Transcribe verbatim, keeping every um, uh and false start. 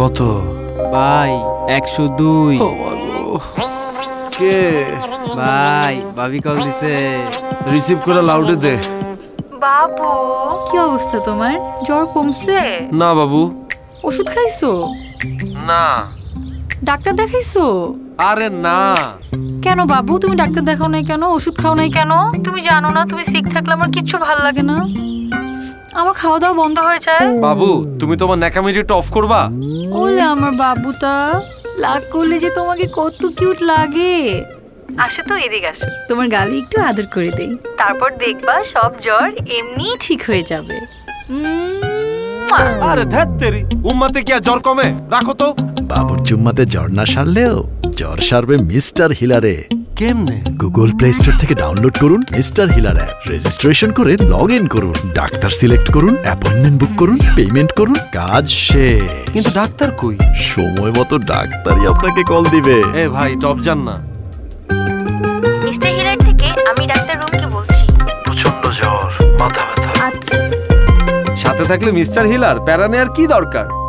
কত? ভাই একশো দুই। ও মাগো কে? ভাই ভাবি কল দিছে, রিসিভ করে লাউডে দে। বাবু কি অবস্থা তোমার? জ্বর কমছে? না বাবু। ওষুধ খাইছো? না। ডাক্তার দেখাইছো? আরে না। কেন বাবু তুমি ডাক্তার দেখাও নাই কেন? ওষুধ খাও নাই কেন? তুমি জানো না তুমি সিক থাকলে আমার কিচ্ছু ভালো লাগে না, আমার খাওয়া দাওয়া বন্ধ হয়ে যায়। বাবু তুমি তোমার ন্যাকামিটা অফ করবা। ওলে আমার বাবুটা, লাগ করলে যে তোমাকে কত কিউট লাগে। আসো তো এদিকে আসো, তোমার গালে একটু আদর করে দেই, তারপর দেখবা সব জ্বর এমনি ঠিক হয়ে যাবে। আরে ধ্যাত তেরি, উম্মাতে কি আর জ্বর কমে? রাখো তো। বাবুর জুম্মাতে জ্বর না সারলেও জ্বর সারবে মিস্টার হিলারে। কেমনে? গুগল প্লে স্টোর থেকে ডাউনলোড করুন মিস্টার হিলার অ্যাপ, রেজিস্ট্রেশন করে লগ ইন করুন, ডাক্তার সিলেক্ট করুন, অ্যাপয়েন্টমেন্ট বুক করুন, পেমেন্ট করুন, কাজ শেষ। কিন্তু ডাক্তার কই? সময় মতো ডাক্তারই আপনাকে কল দিবে। এ ভাই টপ জান না। মিস্টার হিলার থেকে আমি ডাক্তার রুমকে বলছি। প্রচন্ড জ্বর, মাথা ব্যথা। আচ্ছা, সাথে থাকলে মিস্টার হিলার প্যারা নেয়ার কি দরকার?